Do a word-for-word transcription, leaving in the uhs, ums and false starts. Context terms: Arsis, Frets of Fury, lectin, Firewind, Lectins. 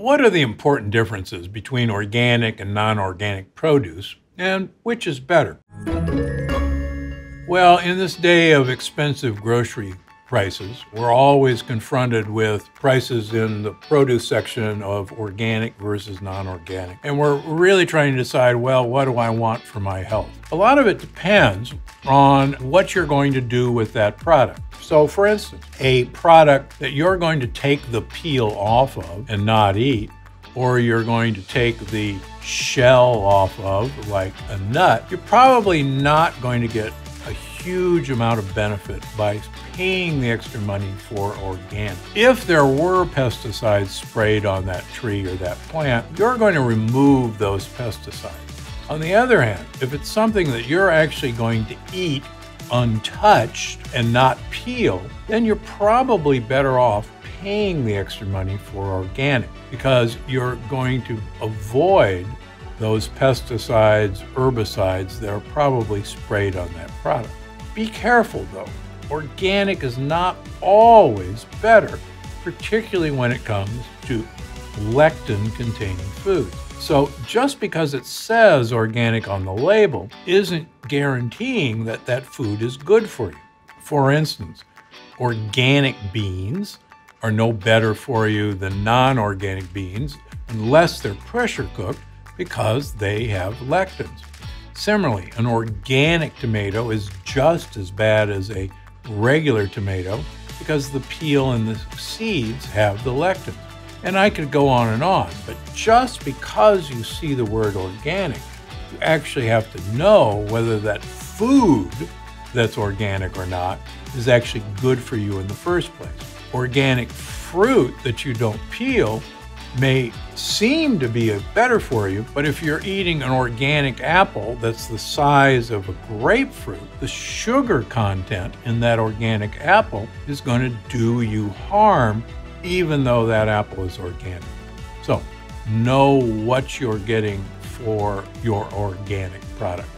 What are the important differences between organic and non-organic produce, and which is better? Well, in this day of expensive grocery prices, we're always confronted with prices in the produce section of organic versus non-organic. And we're really trying to decide, well, what do I want for my health? A lot of it depends on what you're going to do with that product. So for instance, a product that you're going to take the peel off of and not eat, or you're going to take the shell off of, like a nut, you're probably not going to get a huge amount of benefit by paying the extra money for organic. If there were pesticides sprayed on that tree or that plant, you're going to remove those pesticides. On the other hand, if it's something that you're actually going to eat untouched and not peel, then you're probably better off paying the extra money for organic because you're going to avoid those pesticides, herbicides that are probably sprayed on that product. Be careful though. Organic is not always better, particularly when it comes to lectin-containing foods. So just because it says organic on the label isn't guaranteeing that that food is good for you. For instance, organic beans are no better for you than non-organic beans unless they're pressure cooked, because they have lectins. Similarly, an organic tomato is just as bad as a regular tomato because the peel and the seeds have the lectins. And I could go on and on, but just because you see the word organic, you actually have to know whether that food that's organic or not is actually good for you in the first place. Organic fruit that you don't peel may seem to be better for you, but if you're eating an organic apple that's the size of a grapefruit, the sugar content in that organic apple is going to do you harm, even though that apple is organic. So know what you're getting for your organic product.